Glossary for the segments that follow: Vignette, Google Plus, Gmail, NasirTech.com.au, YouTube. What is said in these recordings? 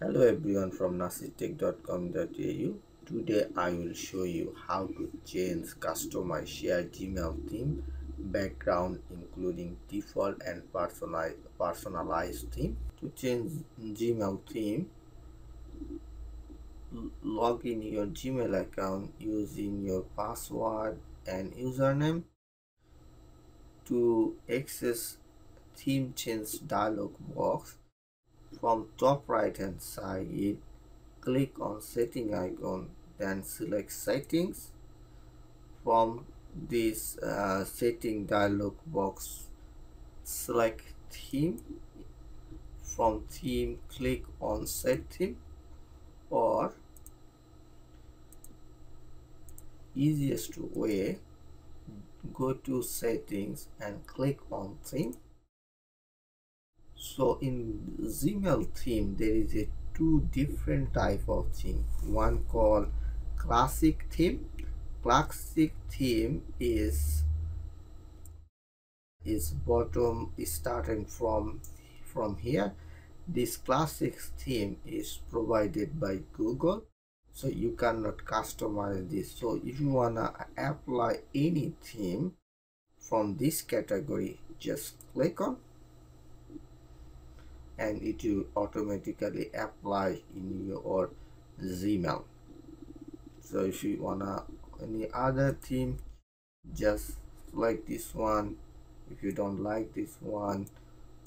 Hello everyone from NasirTech.com.au. Today I will show you how to change customize share Gmail theme background, including default and personalized theme. To change Gmail theme, log in your Gmail account using your password and username. To access theme change dialog box, from top right hand side, click on setting icon, then select settings. From this setting dialog box, select theme. From theme, click on set theme, or easiest way, go to settings and click on theme. So in Gmail theme, there is a two different type of theme. One called classic theme. Classic theme is bottom, starting from here. This classic theme is provided by Google, so you cannot customize this. So if you wanna apply any theme from this category, just click on, and it will automatically apply in your Gmail. So if you wanna any other theme, just select this one. If you don't like this one,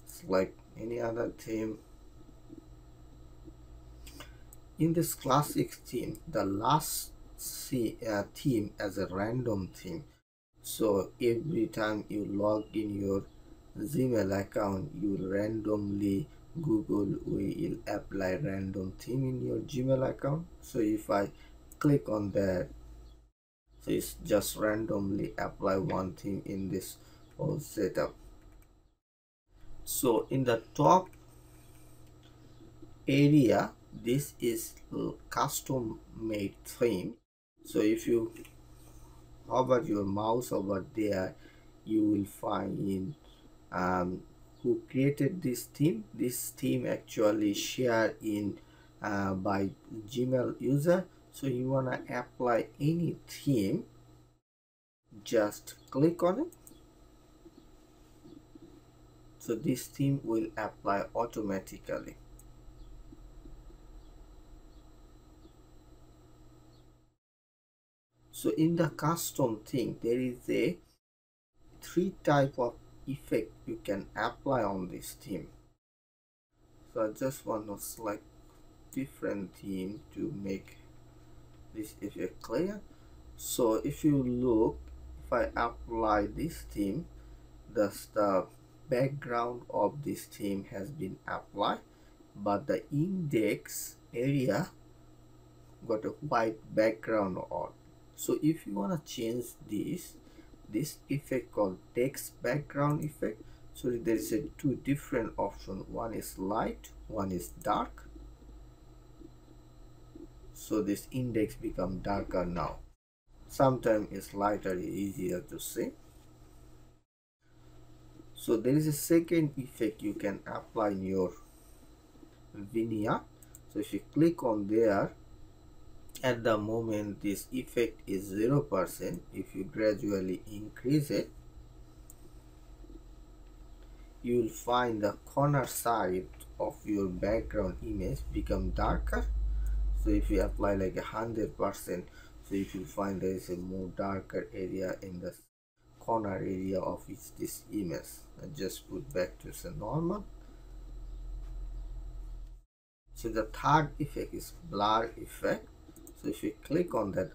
select any other theme. In this classic theme, the last theme as a random theme. So every time you log in your Gmail account, you randomly Google will apply random theme in your Gmail account. So if I click on that, so it's just randomly apply one theme in this whole setup. So in the top area, this is custom made theme. So if you hover your mouse over there, you will find in who created this theme. This theme actually shared in by Gmail user. So you wanna apply any theme, just click on it. So this theme will apply automatically. So in the custom theme, there is a three type of effect you can apply on this theme. So I just want to select different theme to make this effect clear. So if you look, if I apply this theme, the background of this theme has been applied, but the index area got a white background on. So if you want to change this effect called text background effect, so there is a two different option. One is light, one is dark. So this index become darker now. Sometimes it's lighter, easier to see. So there is a second effect you can apply in your vignette. So if you click on there, at the moment this effect is 0%. If you gradually increase it, you will find the corner side of your background image become darker. So if you apply like 100%, so if you find there is a more darker area in the corner area of this image, I just put back to the normal. So the third effect is blur effect. So if you click on that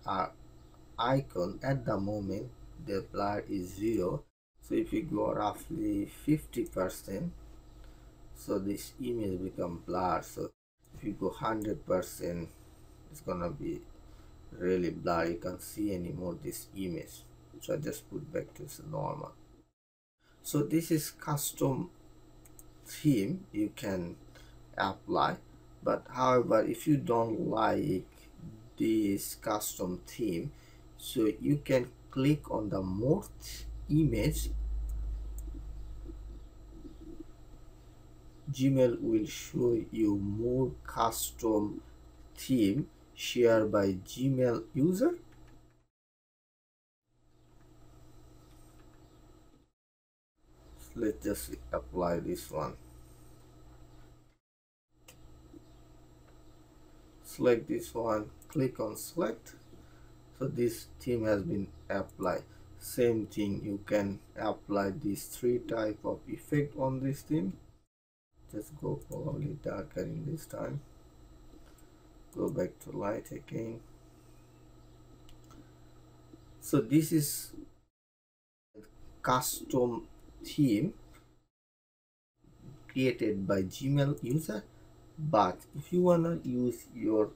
icon, at the moment the blur is 0. So if you go roughly 50%, so this image become blur. So if you go 100%, it's gonna be really blur. You can't see anymore this image. So I just put back to normal. So this is custom theme you can apply. But however, if you don't like this custom theme, so you can click on the more image Gmail will show you more custom theme shared by Gmail user. Let's just apply this one. Select this one, click on select. So this theme has been applied. Same thing, you can apply these three type of effect on this theme. Just go probably darkening this time. Go back to light again. So this is custom theme created by Gmail user. But if you wanna use your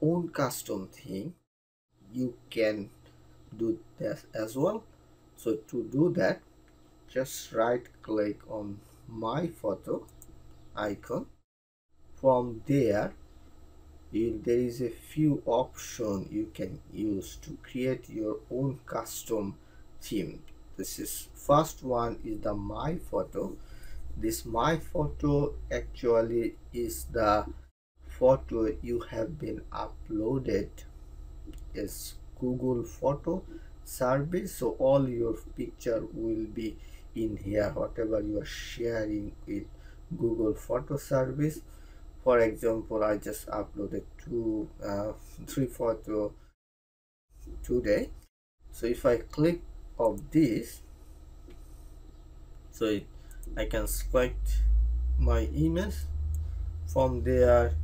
own custom theme, you can do that as well. So to do that, just right click on my photo icon. From there, there is a few options you can use to create your own custom theme. This is first one is the my photo. This my photo actually is the photo you have been uploaded as Google photo service, so all your picture will be in here, whatever you are sharing with Google photo service. For example, I just uploaded three photo today. So if I click of this, so I can select my image. From there,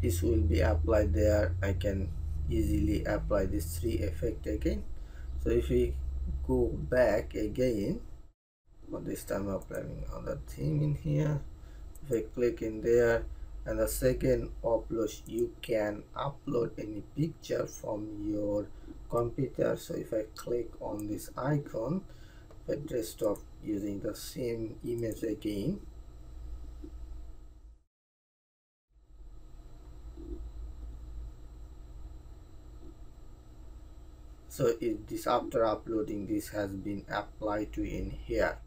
this will be applied there. I can easily apply these three effect again. So if we go back again, but this time I'm applying another theme in here. If I click in there, and the second upload, you can upload any picture from your computer. So if I click on this icon, I just stop using the same image again. So if this after uploading, this has been applied to in here.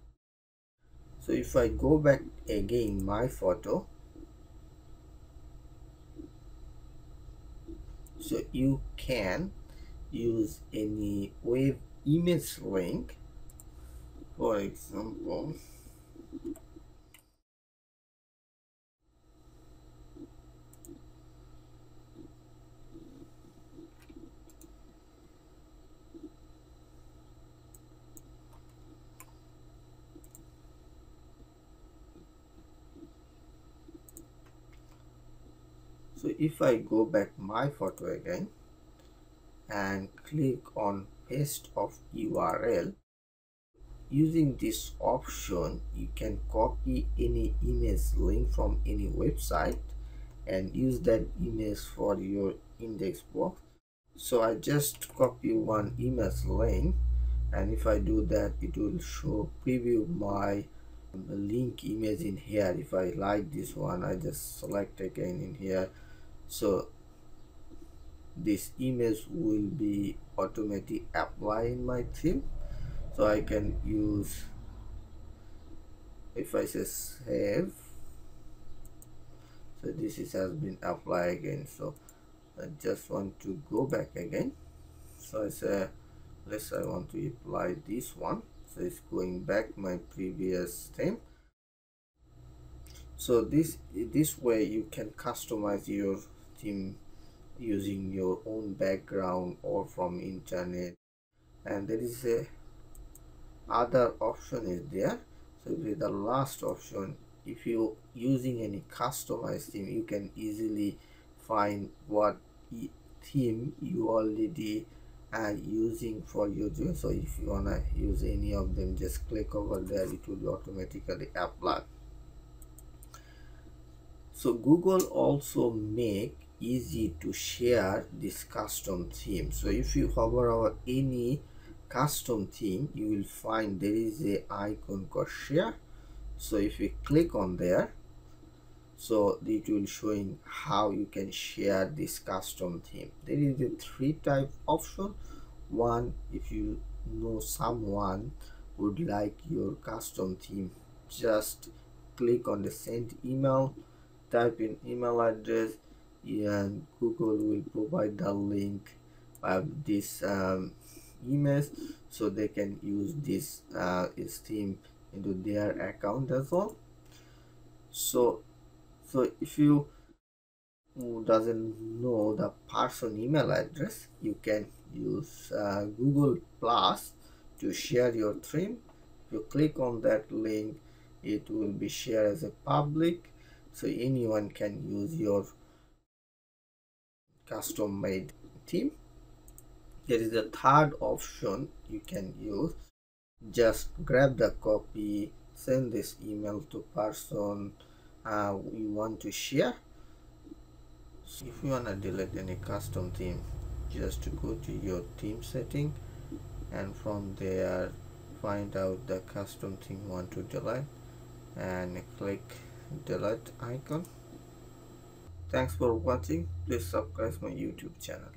So if I go back again, my photo. So you can use any web image link. For example, so if I go back my photo again and click on paste of URL, using this option, you can copy any image link from any website and use that image for your index box. So I just copy one image link, and if I do that, it will show preview my link image in here. If I like this one, I just select again in here. So this image will be automatically applied in my theme. So I can use, if I say save, so this is has been applied again. So I just want to go back again. So I say, let's I want to apply this one. So it's going back my previous theme. So this way you can customize your theme using your own background or from internet. And there is a other option is there. So with the last option, if you using any customized theme, you can easily find what theme you already are using for your job. So if you wanna use any of them, just click over there, it will be automatically applied. So Google also make easy to share this custom theme. So if you hover over any custom theme, you will find there is a icon called share. So if we click on there, so it will showing how you can share this custom theme. There is a three type option. One, if you know someone would like your custom theme, just click on the send email, type in email address, and Google will provide the link of this email so they can use this theme into their account as well. So if you doesn't know the person email address, you can use Google Plus to share your theme. You click on that link, it will be shared as a public, so anyone can use your custom made theme. There is a third option you can use. Just grab the copy, send this email to person you want to share. So if you want to delete any custom theme, just go to your theme setting, and from there find out the custom theme you want to delete and click delete icon. Thanks for watching. Please subscribe my YouTube channel.